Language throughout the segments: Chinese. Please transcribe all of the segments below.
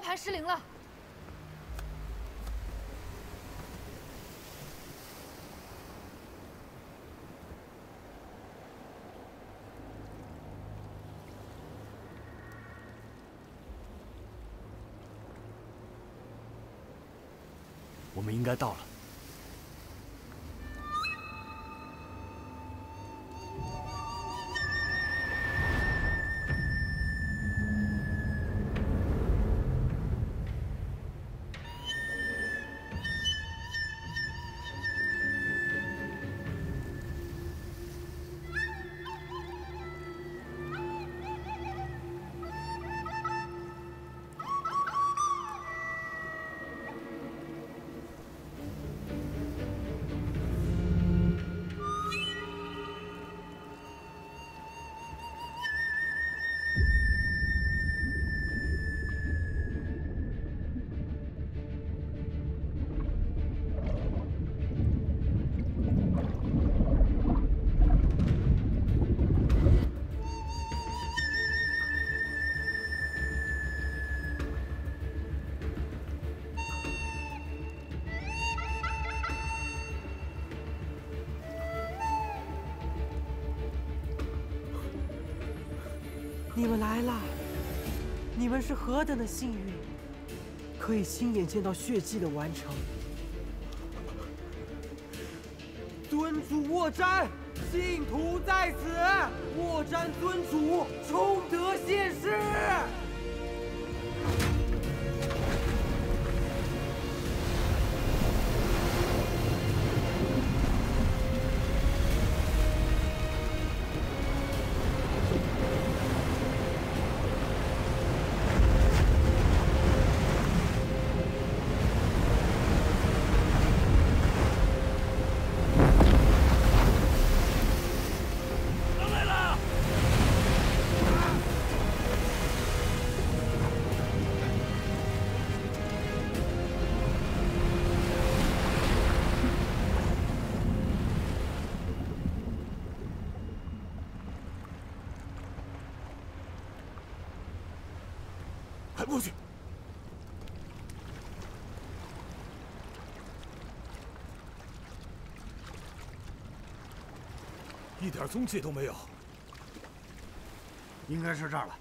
罗盘失灵了。我们应该到了。 你们来了，你们是何等的幸运，可以亲眼见到血祭的完成。尊主卧瞻，信徒在此，卧瞻尊主，终得现世。 一点踪迹都没有，应该是这儿了。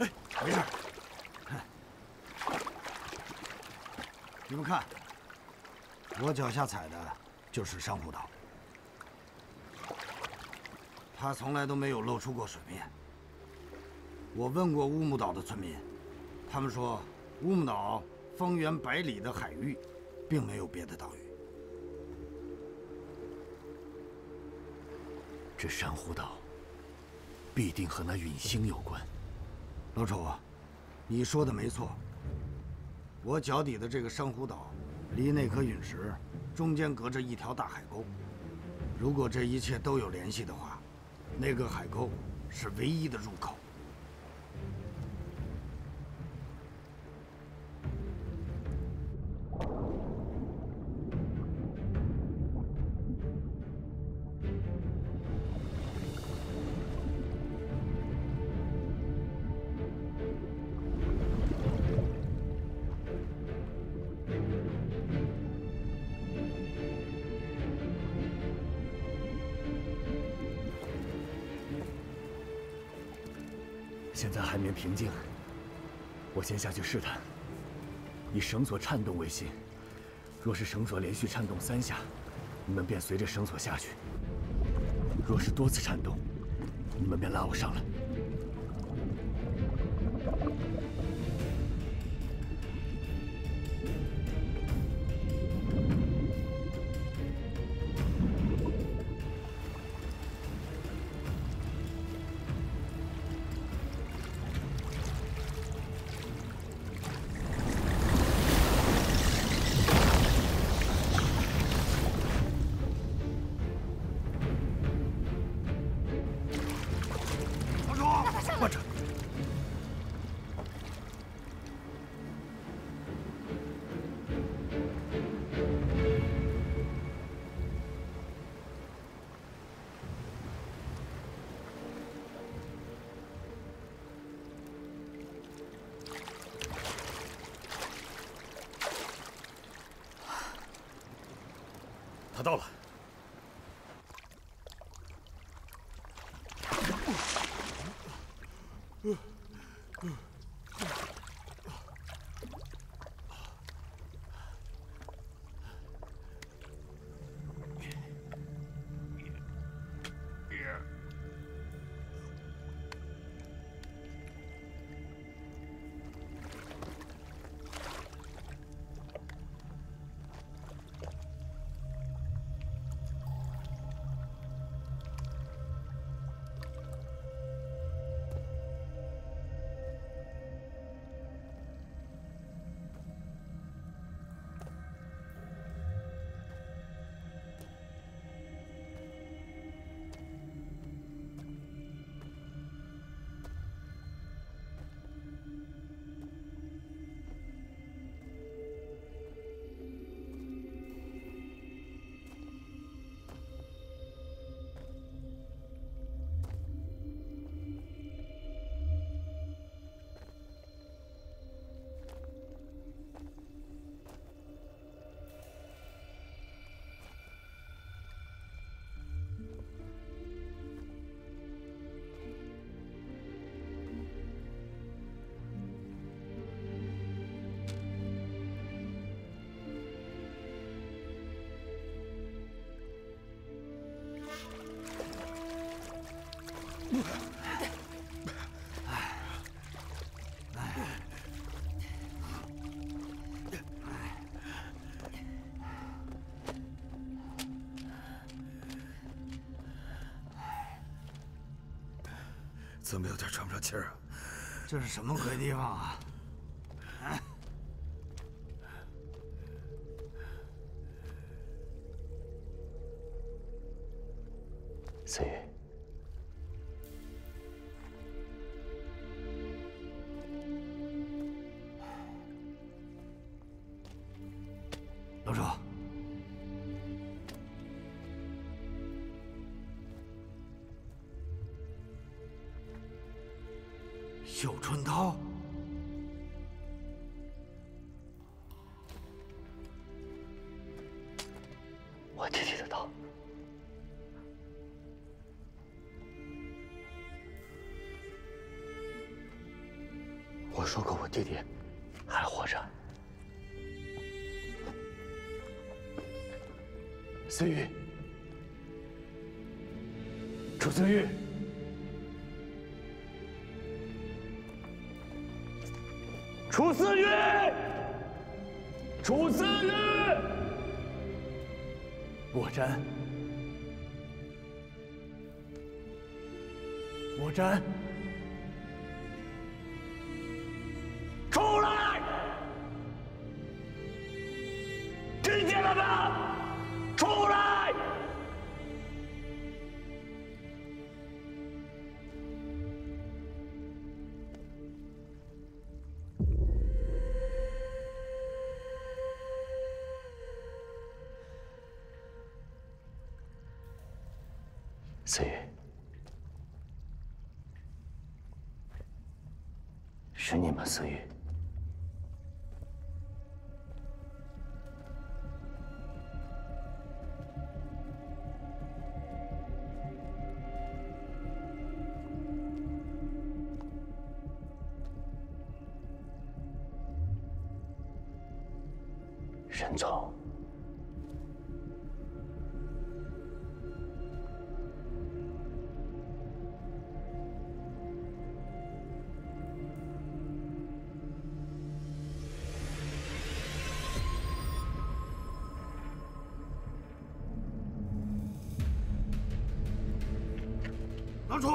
哎，没事。你们看，我脚下踩的就是珊瑚岛，它从来都没有露出过水面。我问过乌木岛的村民，他们说乌木岛方圆100里的海域，并没有别的岛屿。 这珊瑚岛必定和那陨星有关。老丑啊，你说的没错。我脚底的这个珊瑚岛，离那颗陨石中间隔着一条大海沟。如果这一切都有联系的话，那个海沟是唯一的入口。现在海面平静，我先下去试探，以绳索颤动为心。若是绳索连续颤动3下，你们便随着绳索下去；若是多次颤动，你们便拉我上来。他到了。怎么有点喘不上气儿啊？这是什么鬼地方啊？ 弟弟还活着，思玉，楚思玉，楚思玉，楚思玉，我真，我真。 思雨，是你吗？思雨，沈总。 老楚，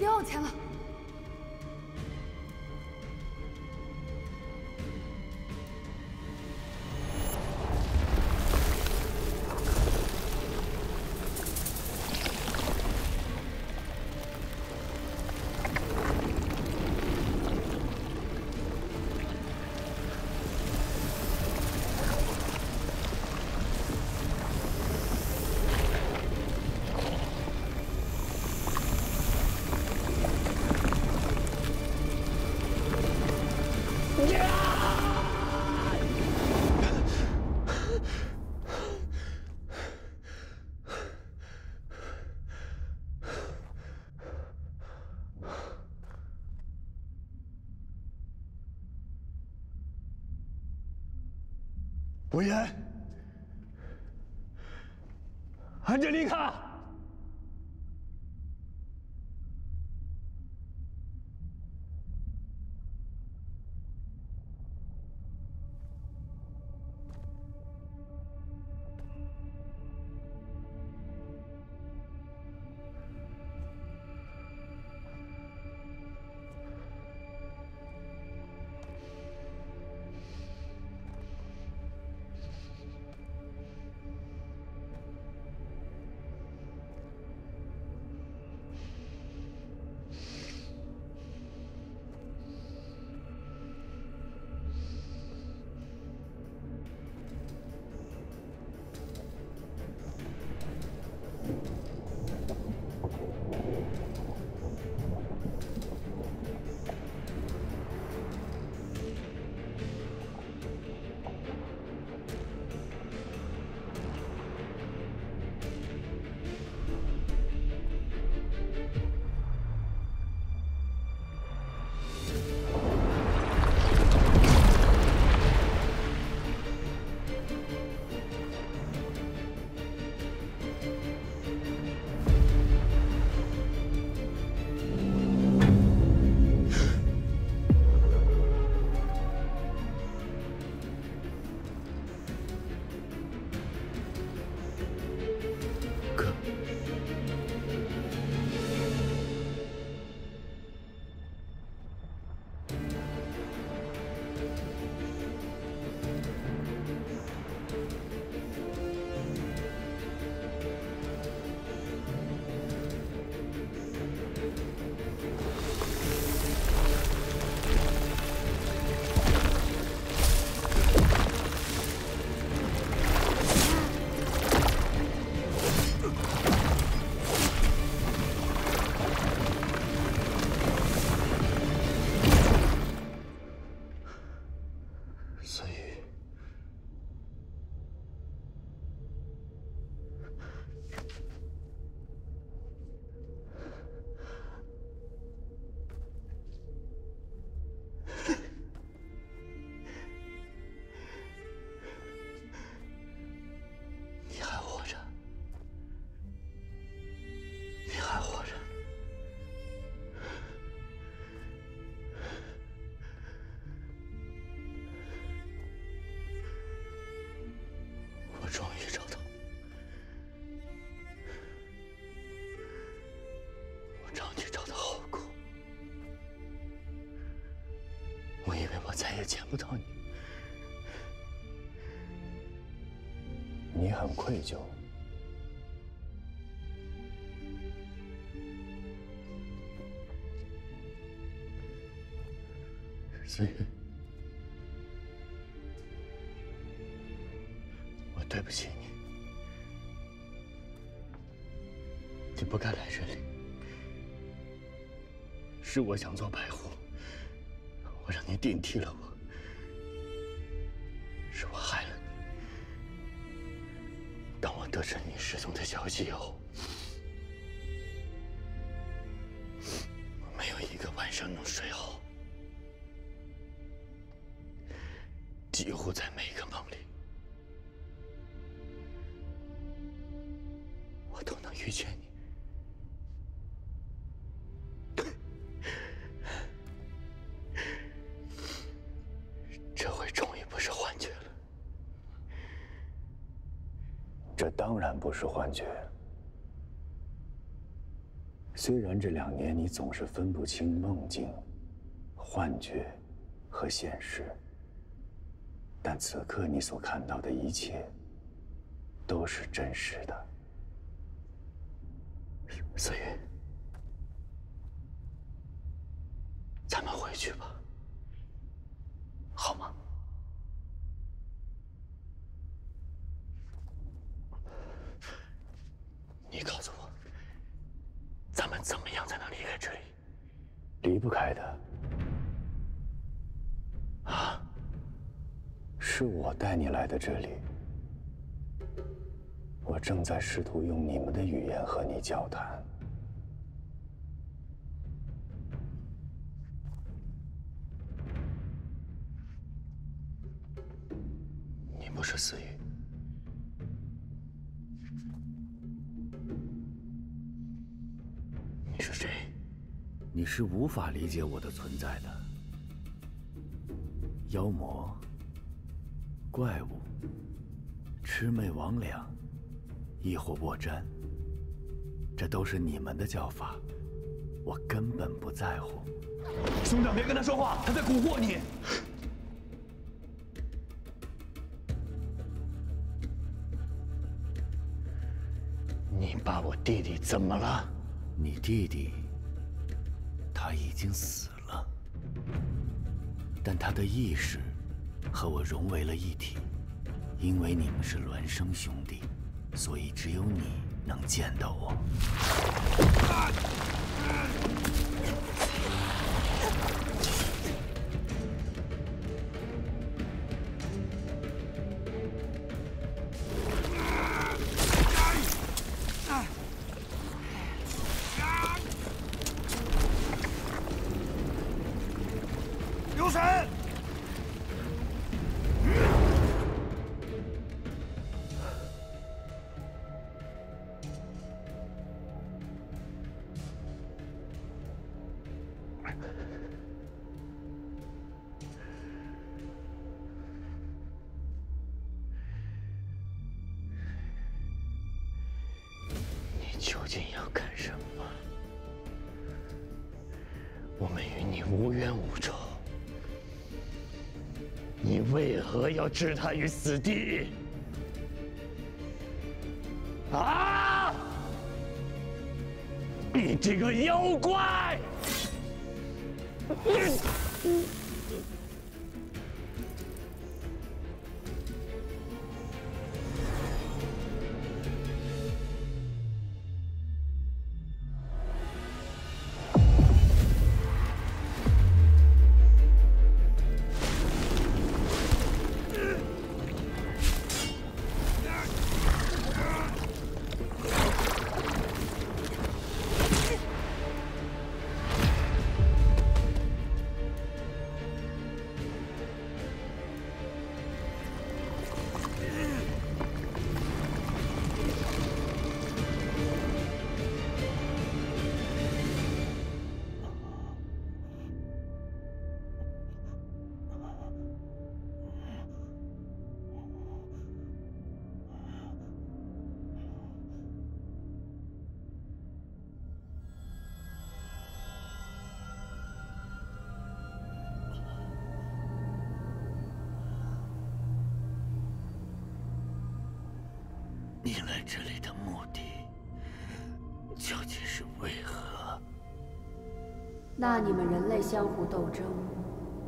别往前了。 文言，安杰丽卡，再也见不到你，你很愧疚，思雨，我对不起你，你不该来这里，是我想做白狐。 我让你顶替了我，是我害了你。当我得知你失踪的消息以后，我没有一个晚上能睡好，几乎在每个梦里，我都能遇见你。 这当然不是幻觉，虽然这2年你总是分不清梦境、幻觉和现实，但此刻你所看到的一切都是真实的。思云，咱们回去吧，好吗？ 你告诉我，咱们怎么样才能离开这里？离不开的。啊！是我带你来的这里。我正在试图用你们的语言和你交谈。你不是思雨。 你是谁？你是无法理解我的存在的。妖魔、怪物、魑魅魍魉，亦或沃瞻，这都是你们的叫法，我根本不在乎。兄长，别跟他说话，他在蛊惑你。你把我弟弟怎么了？ 你弟弟，他已经死了，但他的意识和我融为了一体。因为你们是孪生兄弟，所以只有你能见到我。要置他于死地！啊！你这个妖怪！这里的目的究竟是为何？那你们人类相互斗争，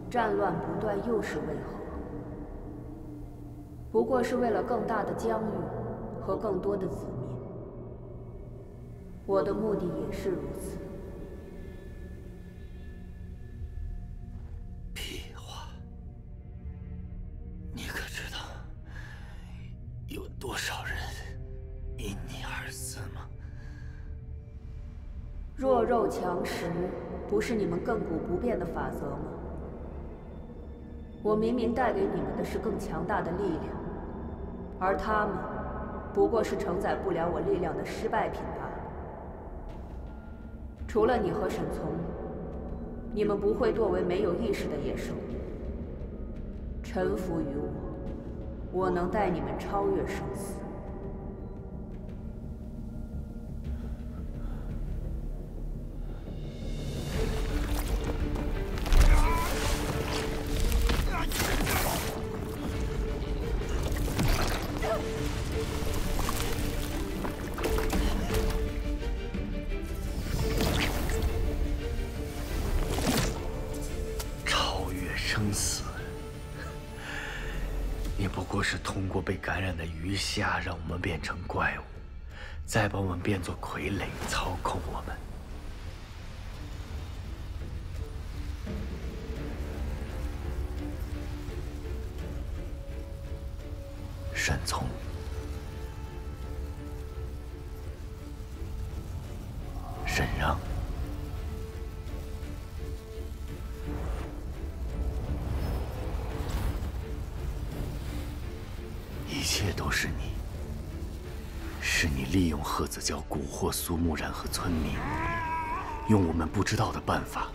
战乱不断，又是为何？不过是为了更大的疆域和更多的子民。我的目的也是如此。屁话！你可知道有多少人？ 因你而死吗？弱肉强食不是你们亘古不变的法则吗？我明明带给你们的是更强大的力量，而他们不过是承载不了我力量的失败品罢了。除了你和沈从，你们不会堕为没有意识的野兽，臣服于我，我能带你们超越生死。超越生死，也不过是通过被感染的鱼虾，让我们变成怪物，再把我们变作傀儡，操控我们。 沈从，沈让，一切都是你，是你利用贺子教蛊惑苏木然和村民，用我们不知道的办法，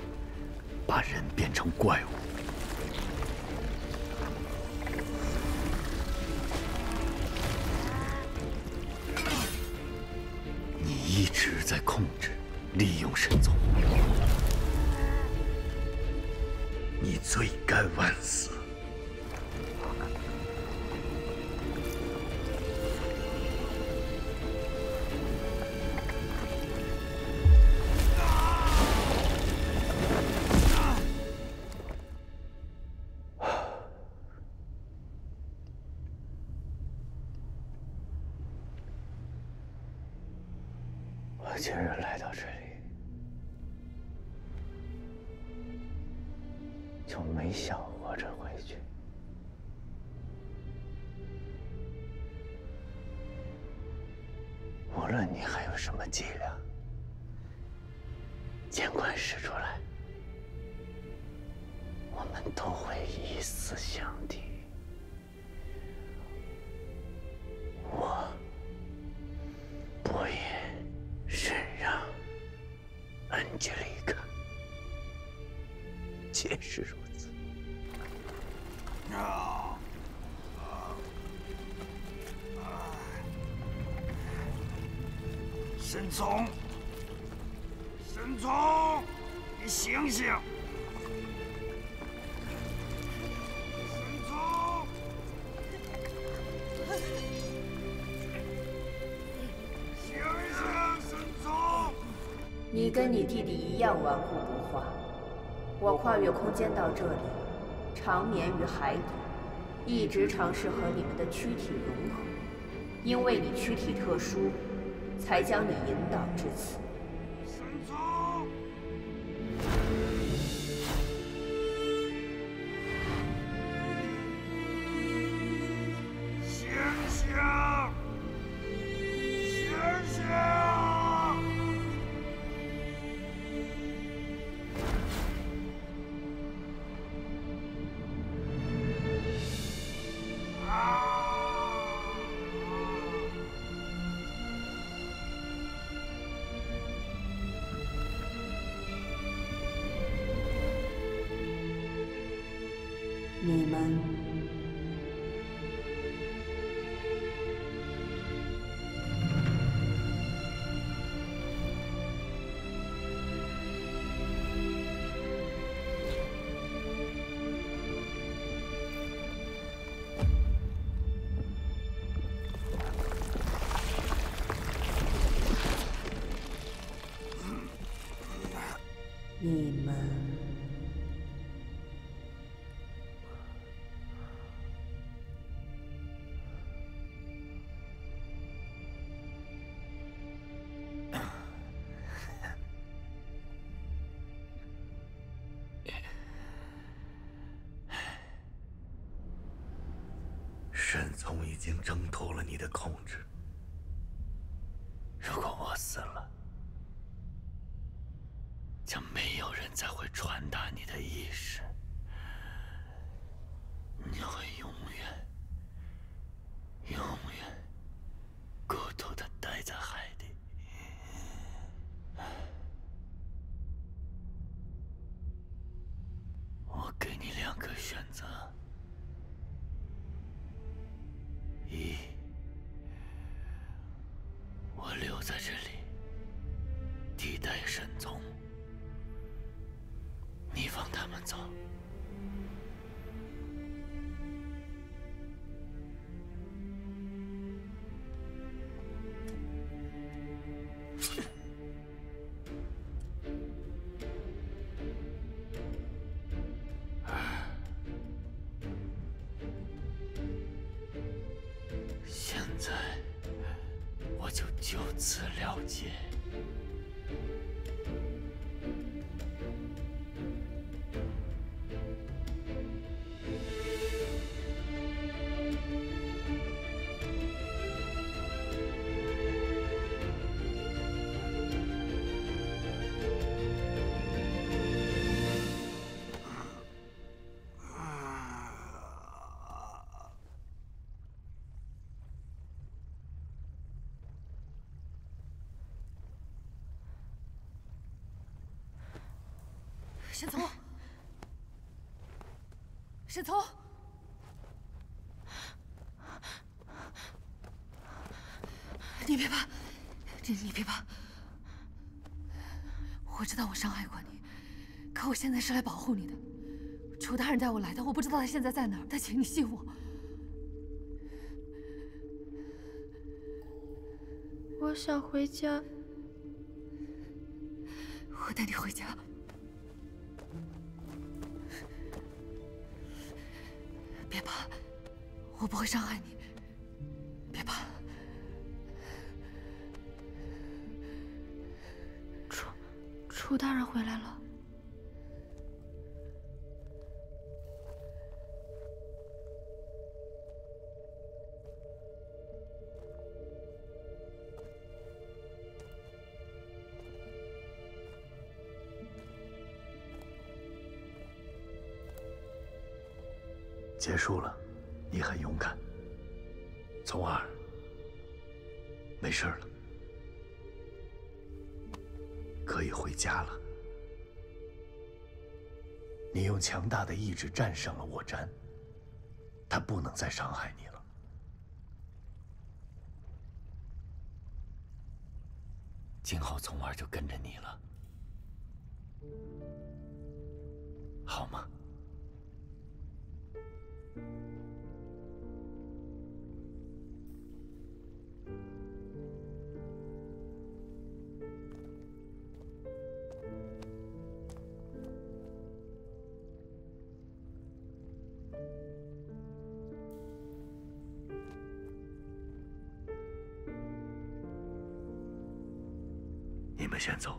把人变成怪物。 一直在控制、利用沈从，你罪该万死。我今日来到这里，就没想活着回去。无论你还有什么伎俩，尽管使出来，我们都会以死相抵。我，伯爷。 沈让，安吉丽卡，皆是如此。沈从，沈从，你醒醒！沈从。 你跟你弟弟一样顽固不化。我跨越空间到这里，长眠于海底，一直尝试和你们的躯体融合。因为你躯体特殊，才将你引导至此。沈从，醒醒！ 你们沈从已经挣脱了你的控制。如果我死了，将没有人再会传达你的意识，你会永远、永远孤独地待在海底。我给你两个选择。 一，我留在这里替代沈从，你放他们走。现在我就此了结。沈从，沈从，你别怕，你别怕。我知道我伤害过你，可我现在是来保护你的。楚大人带我来的，我不知道他现在在哪儿，但请你信我。我想回家，我带你回家。 别怕，我不会伤害你。别怕，楚大人回来了。结束了，你很勇敢，从儿，没事了，可以回家了。你用强大的意志战胜了我瞻，他不能再伤害你了。今后从儿就跟着你了，好吗？ 你们先走，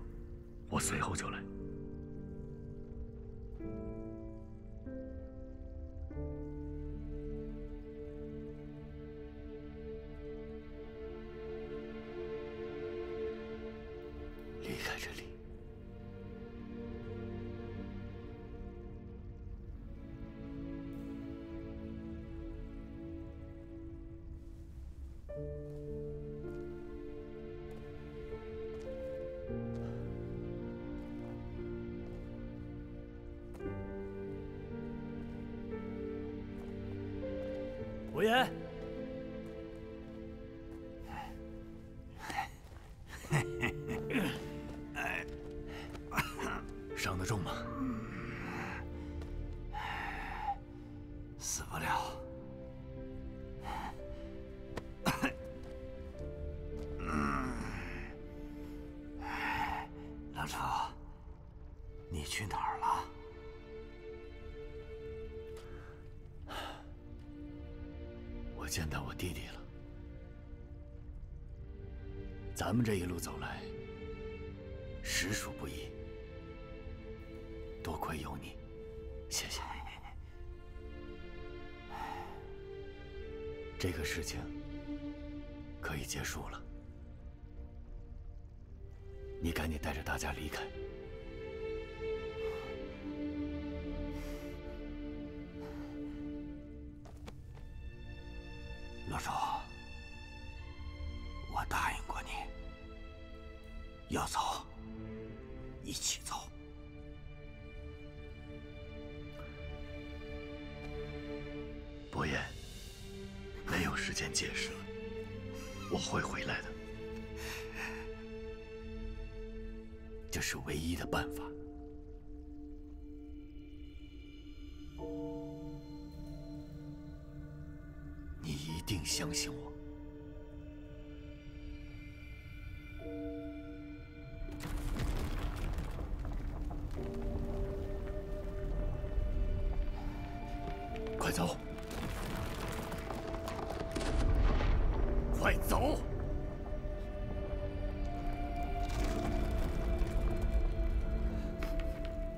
我随后就来。 无言，伤得重吗？死不了。郎城，你去哪儿了？ 我见到我弟弟了。咱们这一路走来，实属不易，多亏有你，谢谢。这个事情可以结束了，你赶紧带着大家离开。 老周，我答应过你，要走，一起走。伯言，没有时间解释了，我会回来的，这是唯一的办法。 一定相信我。快走！快走！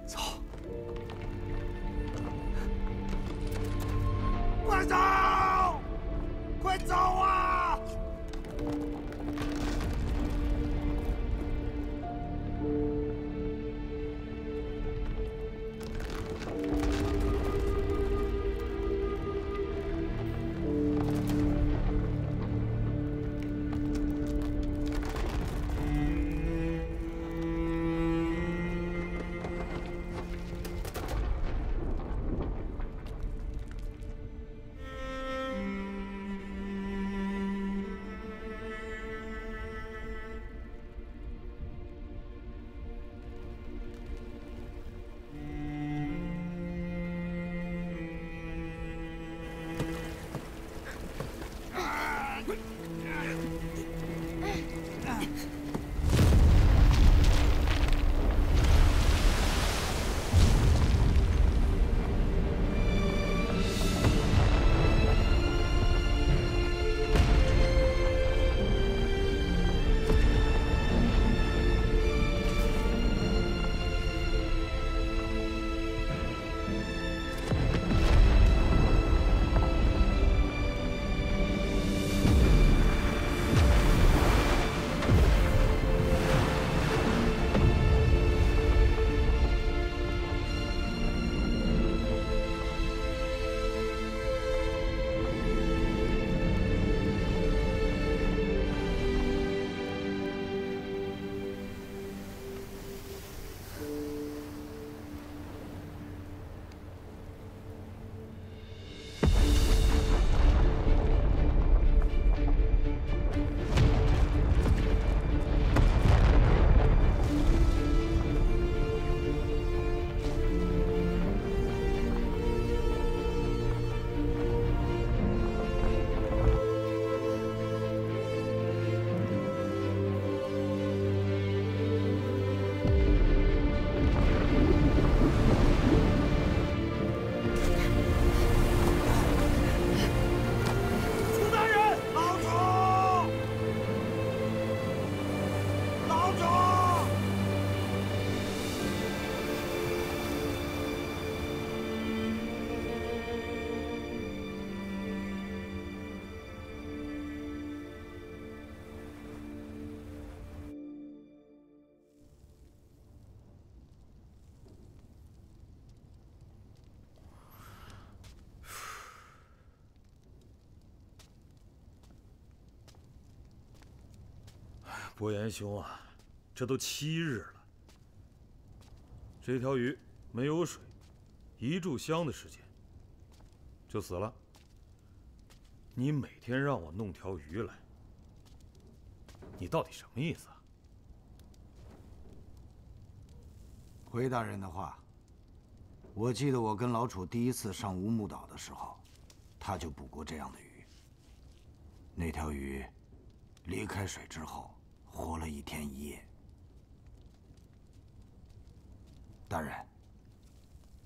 走！快走！快走啊！伯言兄啊，这都7日了，这条鱼没有水，一炷香的时间就死了。你每天让我弄条鱼来，你到底什么意思啊？回大人的话，我记得我跟老楚第一次上乌木岛的时候，他就捕过这样的鱼。那条鱼离开水之后， 活了1天1夜，大人。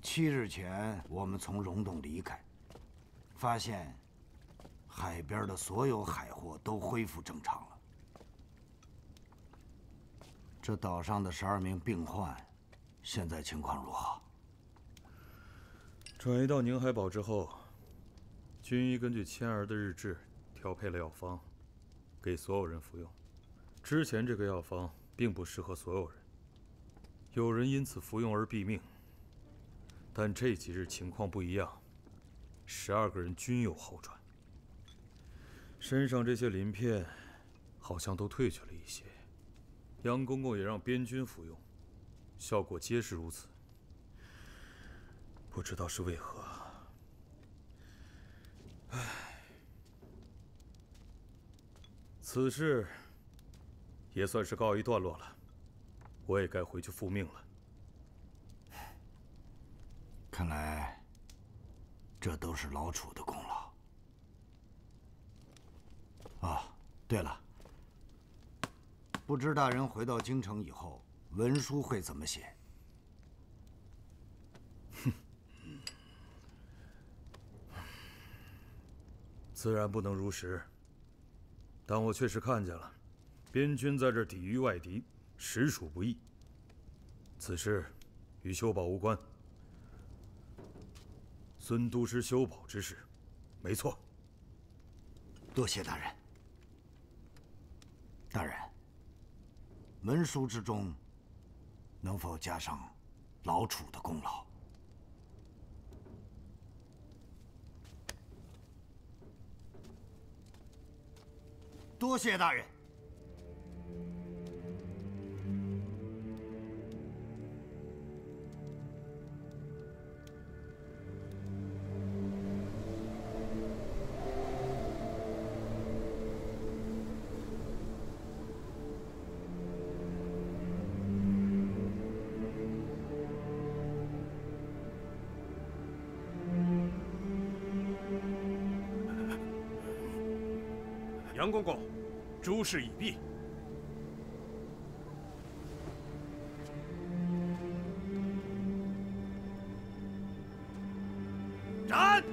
7日前，我们从溶洞离开，发现海边的所有海货都恢复正常了。这岛上的12名病患，现在情况如何？转移到宁海堡之后，军医根据千儿的日志调配了药方，给所有人服用。 之前这个药方并不适合所有人，有人因此服用而毙命。但这几日情况不一样，12个人均有好转，身上这些鳞片好像都退去了一些。杨公公也让边军服用，效果皆是如此。不知道是为何。唉，此事 也算是告一段落了，我也该回去复命了。看来，这都是老楚的功劳。啊，对了，不知大人回到京城以后，文书会怎么写？哼，自然不能如实。但我确实看见了，边军在这抵御外敌，实属不易。此事与修保无关。孙都师修保之事，没错。多谢大人。大人，文书之中能否加上老楚的功劳？ 多谢大人。杨公公。 诸事已毕。斩！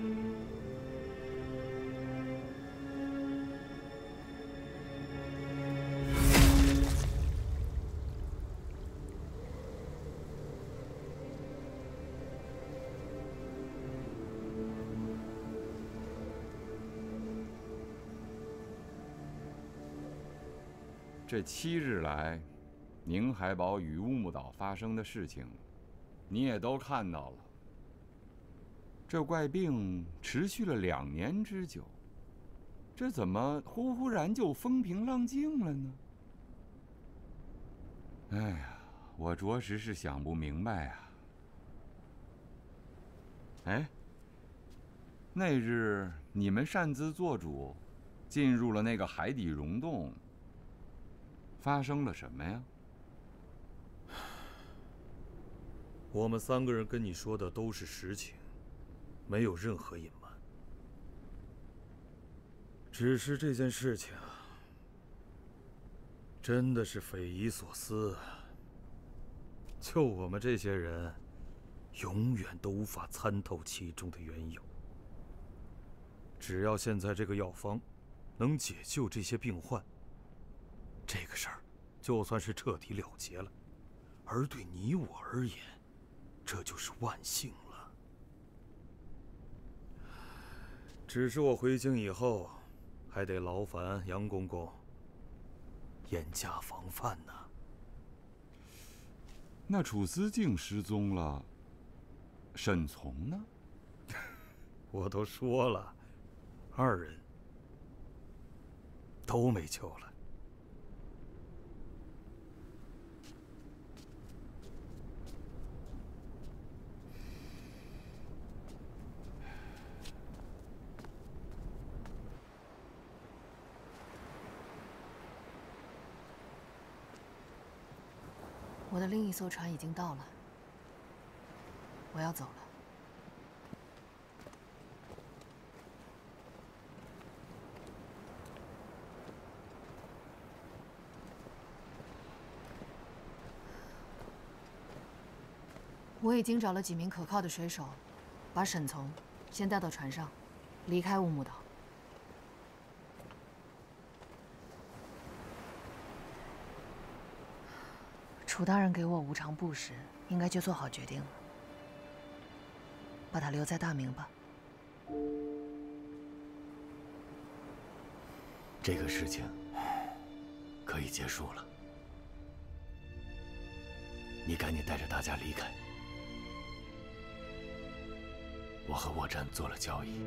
这7日来，宁海堡与乌木岛发生的事情，你也都看到了。这怪病持续了2年之久，这怎么忽忽然就风平浪静了呢？哎呀，我着实是想不明白啊。哎，那日你们擅自做主，进入了那个海底溶洞。 发生了什么呀？我们3个人跟你说的都是实情，没有任何隐瞒。只是这件事情真的是匪夷所思啊！就我们这些人，永远都无法参透其中的缘由。只要现在这个药方能解救这些病患。 这个事儿，就算是彻底了结了，而对你我而言，这就是万幸了。只是我回京以后，还得劳烦杨公公严加防范呢。那楚思敬失踪了，沈从呢？我都说了，2人都没救了。 我的另一艘船已经到了，我要走了。我已经找了几名可靠的水手，把沈从先带到船上，离开乌木岛。 楚大人给我无偿布施，应该就做好决定了。把他留在大明吧。这个事情可以结束了，你赶紧带着大家离开。我和沃占做了交易，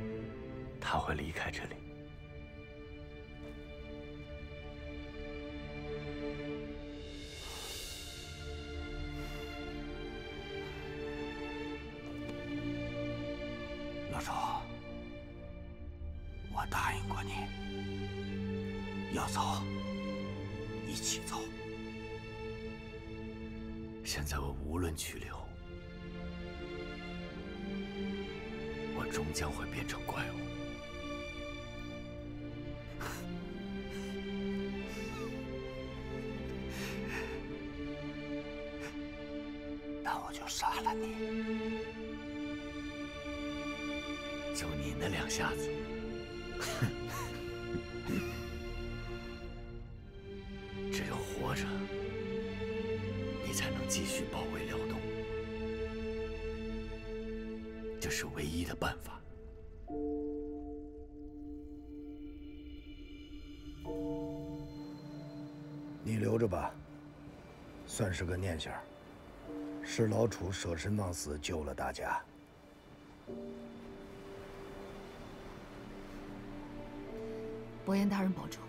他会离开这里。 老楚，我答应过你，要走，一起走。现在我无论去留，我终将会变成怪物。 就你那2下子，哼！活着，你才能继续保卫辽东，这是唯一的办法。 你留着吧，算是个念想。是老楚舍身忘死救了大家。伯颜大人保重。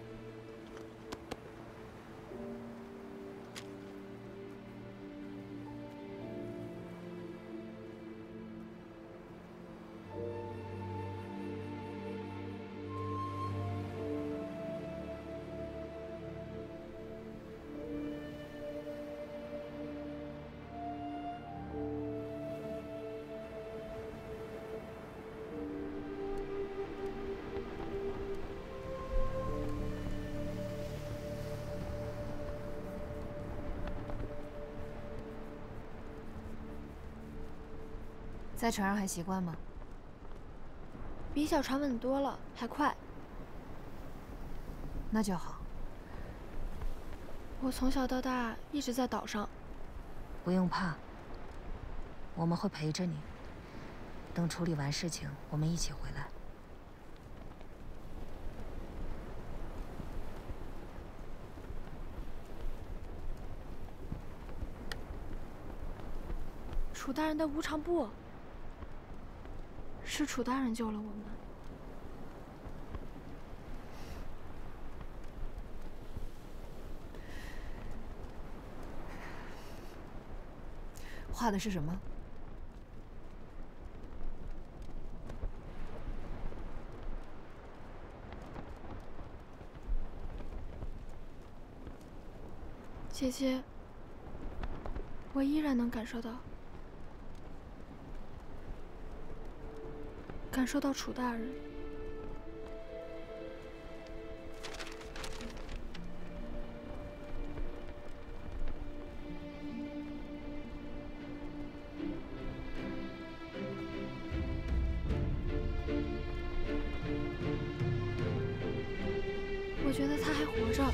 在船上还习惯吗？比小船稳多了，还快。那就好。我从小到大一直在岛上。不用怕，我们会陪着你。等处理完事情，我们一起回来。楚大人的无常布。 是楚大人救了我们。画的是什么？姐姐，我依然能感受到。 感受到楚大人，我觉得他还活着。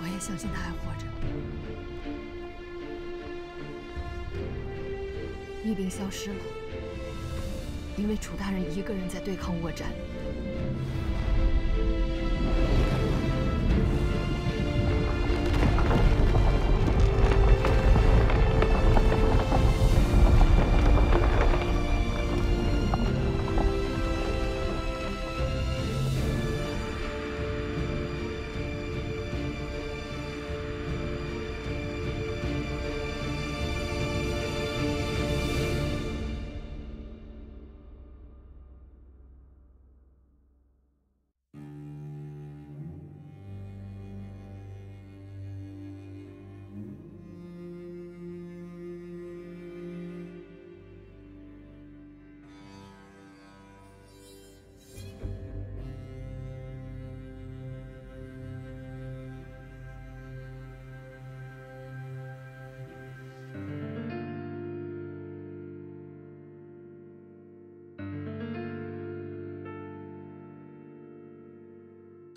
我也相信他还活着。 疫病消失了，因为楚大人一个人在对抗恶战。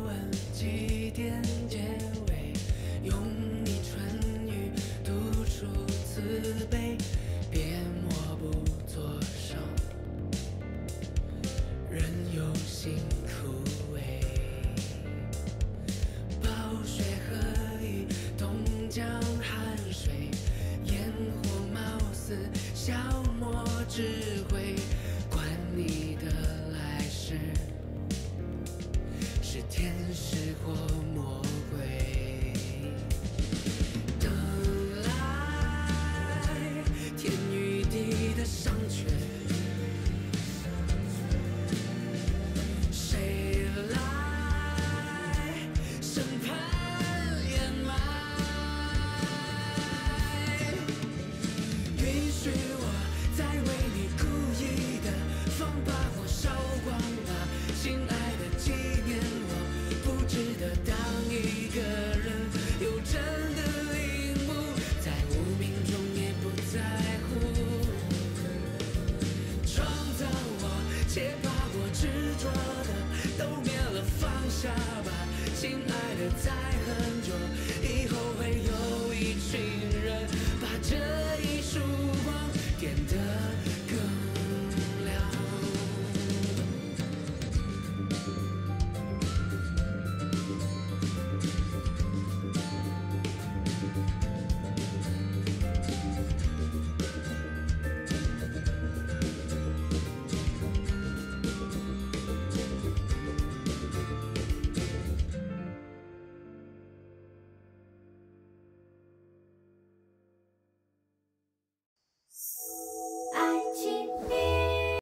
吻祭奠结尾，用你唇语。的在很久以后会有一群人把这。